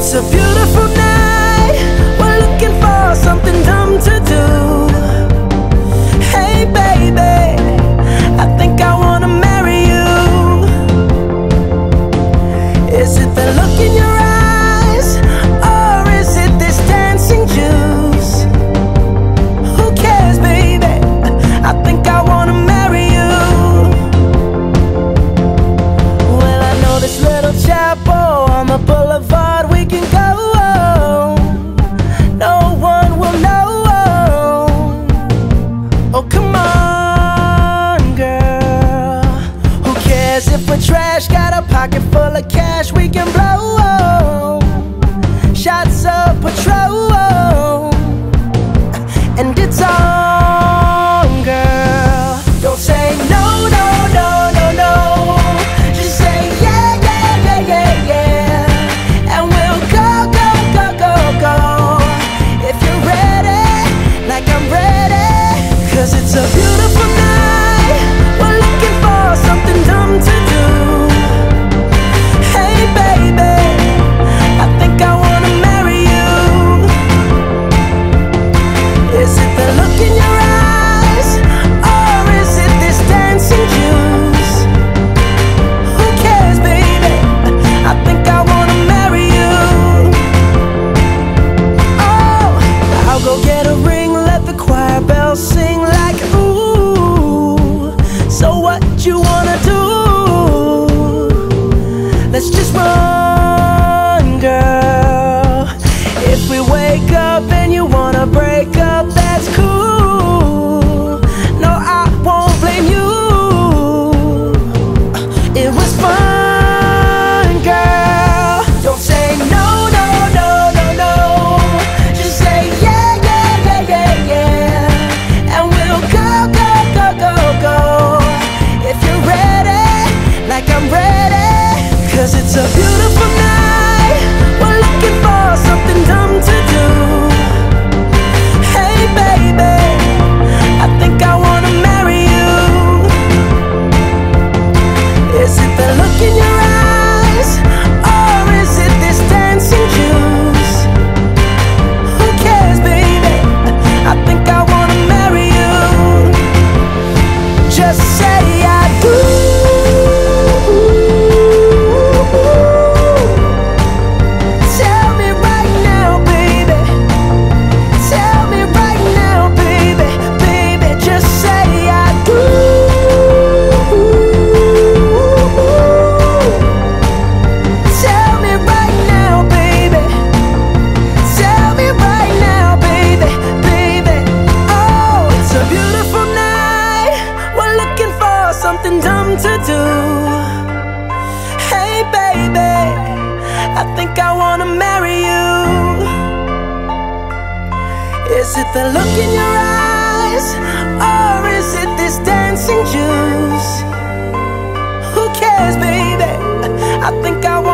It's a beautiful night. We're looking for something dumb to do. Hey baby, I think I wanna marry you. Is it the look in your eyes, or is it this dancing juice? Who cares baby, I think I wanna marry you. Well, I know this little chapel on the boulevard. Pocket full of cash, we can blow shots of patrol, and it's on, girl. Don't say no, no, no, no, no. Just say yeah, yeah, yeah, yeah, yeah, and we'll go, go, go, go, go. If you're ready, like I'm ready, 'cause it's a beautiful night. We're looking for something dumb to do. Let's just run, girl. If we wake up and you wanna break up, that's cool. No, I won't blame you. It was fun, girl. Don't say no, no, no, no, no. Just say yeah, yeah, yeah, yeah, yeah, and we'll go, go, go, go, go. If you're ready, like I'm ready, 'cause it's a beautiful night. We're looking for something dumb to do. Hey baby, I think I wanna marry you. Is it the look in your eyes, or is it this dancing juice? Who cares baby, I think I wanna marry you. Just say I do. Something dumb to do. Hey baby, I think I wanna marry you. Is it the look in your eyes, or is it this dancing juice? Who cares baby, I think I wanna marry you.